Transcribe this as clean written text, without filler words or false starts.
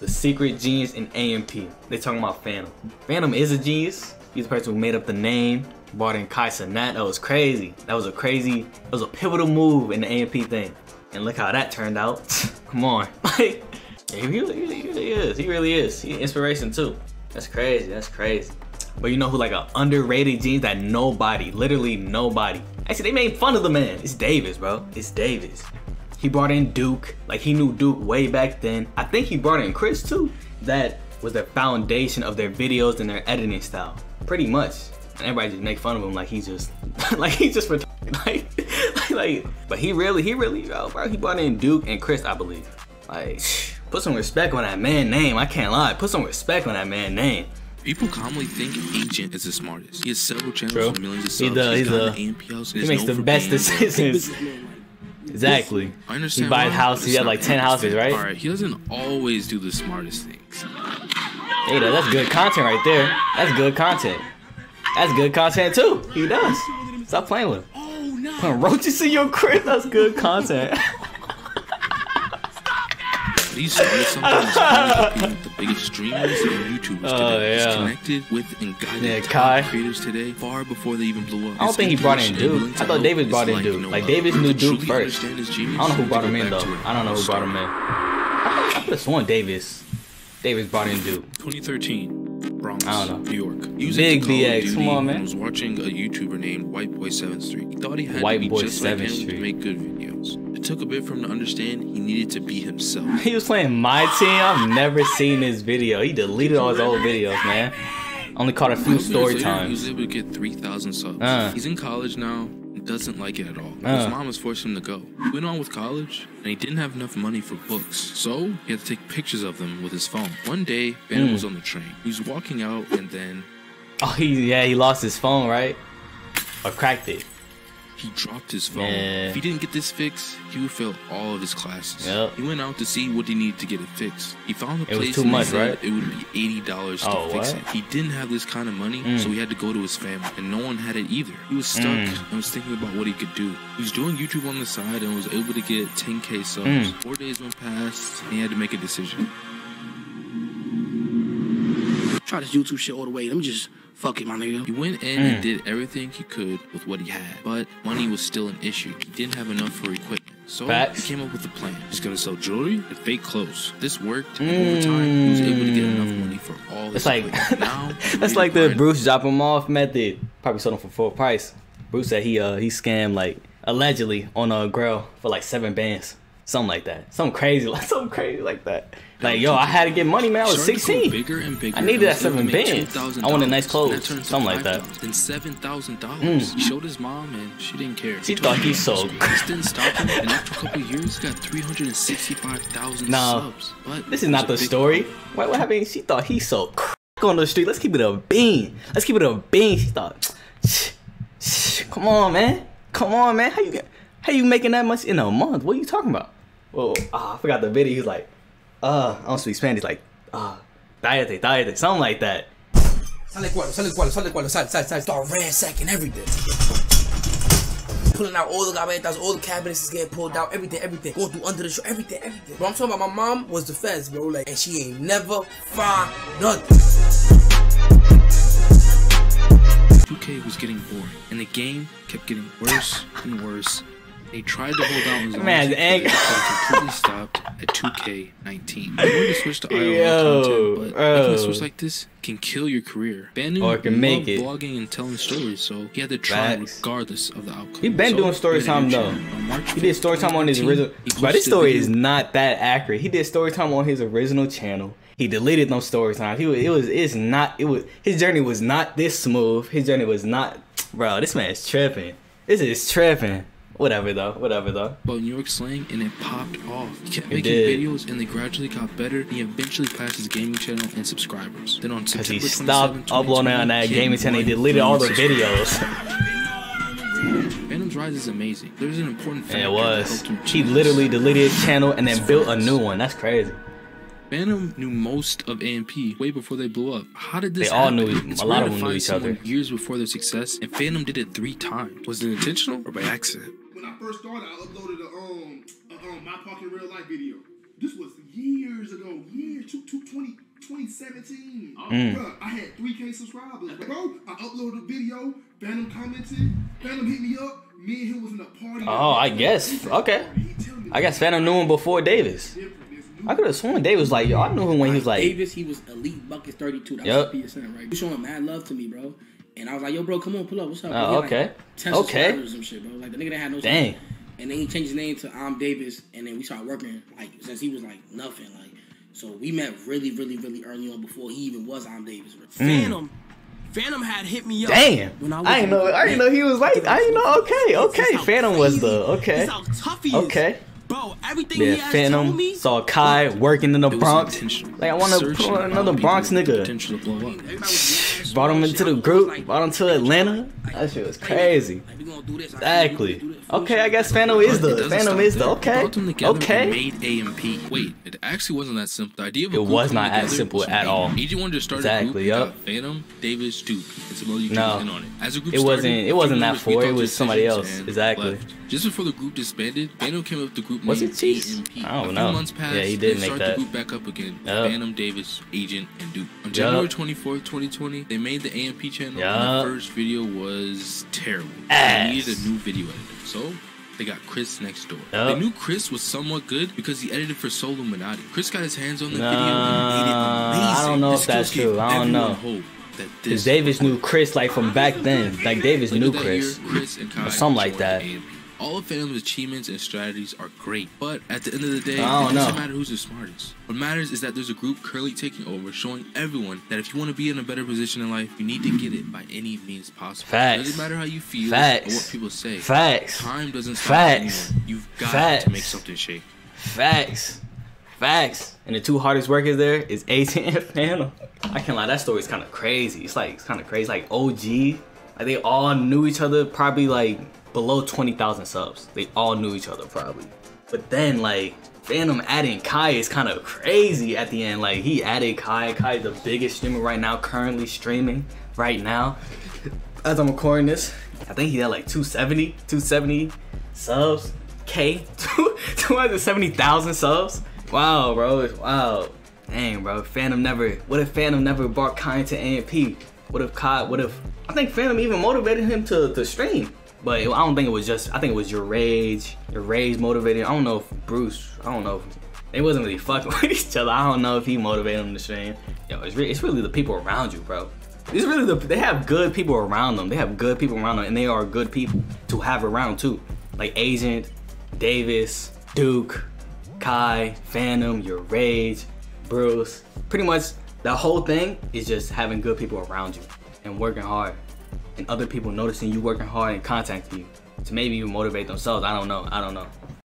The secret genius in AMP. They talking about Phantom. Phantom is a genius. He's the person who made up the name, brought in Kai Cenat. That was crazy. That was a pivotal move in the AMP thing. And look how that turned out. Come on. Like, he really is. He's inspiration too. That's crazy. But you know who like an underrated genius that nobody, literally nobody. Actually, they made fun of the man. It's Davis, bro. It's Davis. He brought in Duke. Like, he knew Duke way back then. I think he brought in Chris too. That was the foundation of their videos and their editing style. Pretty much. And everybody just make fun of him like he's just, but he brought in Duke and Chris, I believe. Like, put some respect on that man's name. I can't lie. Put some respect on that man's name. People commonly think Agent is the smartest. He has several channels and millions of subs. He makes the best decisions. Exactly. He buys houses. He had like 10 houses, right? All right. He doesn't always do the smartest things. Hey, that's good content right there. That's good content. That's good content too. He does. Stop playing with him. Oh no. Putting roaches in your crib. That's good content. These are sometimes the biggest streamers and YouTubers today. He's connected with and guided Kai creators today far before they even blew up. I don't think he brought in Duke. I thought Davis brought in Duke. Like, Davis knew Duke first. I don't know who brought him in though. I just want Davis. Davis brought in Duke. 2013, Bronx, New York. Big BX, come on, man. I was watching a YouTuber named White Boy 7th Street. He thought he had to be just like him to make good videos. It took a bit for him to understand he needed to be himself. He was playing My Team. I've never seen this video. He deleted all his old videos, man. Only caught a few story times. He was able to get 3,000 subs. He's in college now and doesn't like it at all. His mom was forcing him to go. He went on with college and he didn't have enough money for books, so he had to take pictures of them with his phone. One day, Fanum was on the train. He was walking out and then... Oh, he lost his phone, right? Or cracked it. He dropped his phone. If he didn't get this fixed, he would fail all of his classes. He went out to see what he needed to get it fixed. He found a place too much, right? It would be $80 to fix it. He didn't have this kind of money, so he had to go to his family, and no one had it either. He was stuck and was thinking about what he could do. He was doing YouTube on the side and was able to get 10K subs. 4 days went past, and he had to make a decision. Try this YouTube shit all the way. Let me just... Fuck it, my nigga. He went in and did everything he could with what he had, but money was still an issue. He didn't have enough for equipment, so he came up with a plan. He's gonna sell jewelry and fake clothes. This worked, and over time, he was able to get enough money for all this. That's like the Bruce drop him off method. Probably sold him for full price. Bruce said he scammed, like, allegedly on a grill for like 7 bands. Something like that. Something crazy like that. Like, yo, I had to get money, man. I was 16. I needed that 7 bands. I wanted nice clothes. Something like that. Then $7,000. He showed his mom, and she didn't care. She thought he sold. This didn't stop him. And after a couple of years, got 365,000 subs. But this is not the story. What happened? She thought he sold crack on the street. Let's keep it a bean. She thought, come on, man. How you making that much in a month? What are you talking about? Well, I forgot the video. He's like, I don't speak Spanish. Like, diete, something like that. Start ransacking everything. Pulling out all the gavetas, all the cabinets is getting pulled out, everything. Going through under the show, everything. Bro, I'm talking about my mom was the feds, bro. Like, and she ain't never find nothing. 2K was getting boring, and the game kept getting worse and worse. They tried to hold out his own, but completely stopped at 2K19. I wanted to switch to IRL content, but making a switch like this can kill your career. Fanum loved vlogging and telling stories, so he had to try regardless of the outcome. He been doing story time though. He did story time on his original. But this story is not that accurate. He did story time on his original channel. He deleted no story time. His journey was not this smooth. His journey was not, bro. This man is tripping. This is tripping. Whatever though. Well, New York slang, and it popped off. He kept making videos, and they gradually got better. He eventually passed his gaming channel and subscribers. Then on September 27, 2020, he stopped uploading on that gaming channel. He deleted all the videos. Phantom's rise is amazing. There's an important fact. It was. He literally deleted his channel and then built a new one. That's crazy. Phanum knew most of AMP way before they blew up. How did this happen? They all knew, a lot of them knew each other. Years before their success, and Phanum did it 3 times. Was it intentional or by accident? When I first started, I uploaded my pocket real life video. This was years ago. Years, 2017. Oh, bruh, I had 3K subscribers. Bro, I uploaded a video. Phantom commented. Phantom hit me up. Me and him was in a party. Oh, I guess. Okay. I guess Phantom knew him before Davis. I could have sworn Davis like, yo, I knew him when he was like Davis. He was elite buckets 32. That was the PSN, right? You showing mad love to me, bro. And I was like, yo, bro, come on, pull up. What's up? Oh, like, okay. Okay. Some shit, bro. Like the nigga that had no. Dang. Stuff. And then he changed his name to I'm Davis, and then we started working like since he was like nothing. Like so, we met really, really, really early on before he even was I'm Davis. Phantom. Phantom had hit me up. Damn. When I didn't know. I didn't know he was like. I didn't know. Okay. Okay. Phantom was the. Okay. He's how tough he is. Okay. Bro, everything he has Phantom told me, saw Kai working in the Bronx. Like I want to pull another Bronx nigga. Brought him into the group. Brought him to Atlanta. That shit was crazy. Exactly. Okay, I guess Phantom is the. Phantom is the. Okay. Okay. Made AMP. Wait, it actually wasn't that simple. The idea of it was not as simple at all. Agent wanted to start a group with Phantom, Davis, Duke, and some other people on it. As a group, it wasn't. It wasn't that for. It was somebody else. Exactly. Just before the group disbanded, Phantom came up with the group. Was it Cheese? I don't know. Passed, yeah, he did make that. The group back up again. Yep. Phantom, Davis, Agent, and Duke. On January 24th, 2020, they made the AMP channel. Yep. And the first video was terrible. They needed a new video editor, so they got Chris next door. Yep. They knew Chris was somewhat good because he edited for Soul Illuminati. Chris got his hands on the video and made it amazing. I don't know if that's true. I don't know. Hope. Because Davis knew Chris like from back then. Like Davis knew Chris, or something like that. All of Phantom's achievements and strategies are great, but at the end of the day, it doesn't matter who's the smartest. What matters is that there's a group currently taking over, showing everyone that if you want to be in a better position in life, you need to get it by any means possible. Facts. It doesn't matter how you feel or what people say. Facts. Time doesn't stop anyone. You've got to make something shake. Facts. Facts. And the two hardest workers there is Agent and Phantom. I can't lie, that story's kind of crazy. It's kind of crazy. Like OG, like they all knew each other probably like below 20,000 subs. They all knew each other probably. But then like Phantom adding Kai is kind of crazy at the end. Like he added Kai. Kai is the biggest streamer right now, currently streaming right now. As I'm recording this, I think he had like 270 subs. 270,000 subs. Wow, bro. Wow. Dang, bro. Phantom never. What if Phantom never brought Kai into AMP? What if Kai? What if? I think Phantom even motivated him to stream. But I don't think it was just, I think it was Your Rage. Your Rage motivated. I don't know if Bruce, I don't know. They wasn't really fucking with each other. I don't know if he motivated them to stream. Yo, it's really the people around you, bro. It's really they have good people around them. They have good people around them, and they are good people to have around too. Like Agent, Davis, Duke, Kai, Phantom, Your Rage, Bruce. Pretty much the whole thing is just having good people around you and working hard. And other people noticing you working hard and contacting you to maybe even motivate themselves. I don't know. I don't know.